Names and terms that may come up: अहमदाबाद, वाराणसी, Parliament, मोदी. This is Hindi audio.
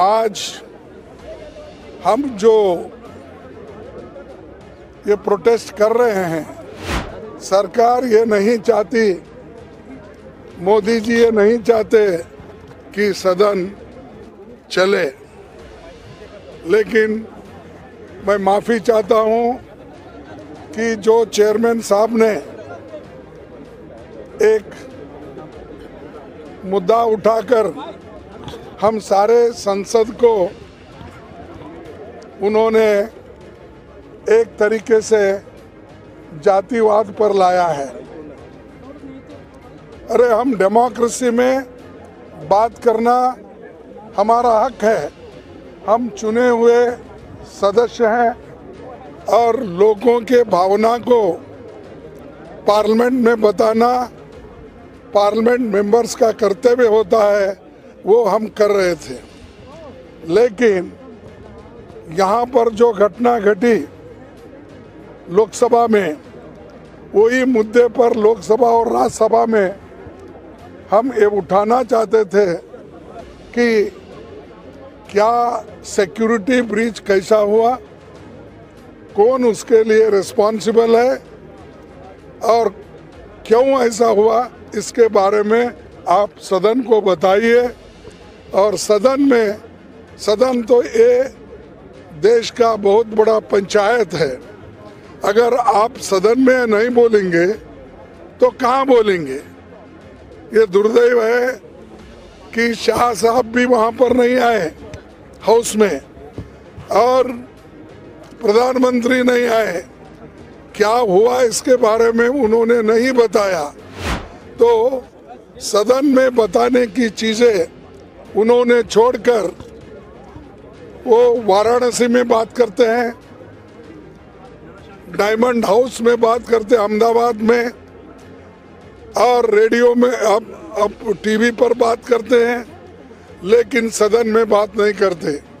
आज हम जो ये प्रोटेस्ट कर रहे हैं, सरकार ये नहीं चाहती, मोदी जी ये नहीं चाहते कि सदन चले, लेकिन मैं माफ़ी चाहता हूँ कि जो चेयरमैन साहब ने एक मुद्दा उठाकर हम सारे संसद को उन्होंने एक तरीके से जातिवाद पर लाया है। अरे हम डेमोक्रेसी में बात करना हमारा हक है, हम चुने हुए सदस्य हैं और लोगों के भावना को पार्लियामेंट में बताना पार्लियामेंट मेंबर्स का कर्तव्य होता है, वो हम कर रहे थे। लेकिन यहाँ पर जो घटना घटी लोकसभा में, वही मुद्दे पर लोकसभा और राज्यसभा में हम ये उठाना चाहते थे कि क्या सिक्योरिटी ब्रीच कैसा हुआ, कौन उसके लिए रिस्पॉन्सिबल है और क्यों ऐसा हुआ, इसके बारे में आप सदन को बताइए। और सदन तो ये देश का बहुत बड़ा पंचायत है, अगर आप सदन में नहीं बोलेंगे तो कहाँ बोलेंगे। ये दुर्दैव है कि शाह साहब भी वहाँ पर नहीं आए हाउस में और प्रधानमंत्री नहीं आए, क्या हुआ इसके बारे में उन्होंने नहीं बताया। तो सदन में बताने की चीज़ें उन्होंने छोड़कर वो वाराणसी में बात करते हैं, डायमंड हाउस में बात करते हैं अहमदाबाद में, और रेडियो में अब टीवी पर बात करते हैं, लेकिन सदन में बात नहीं करते।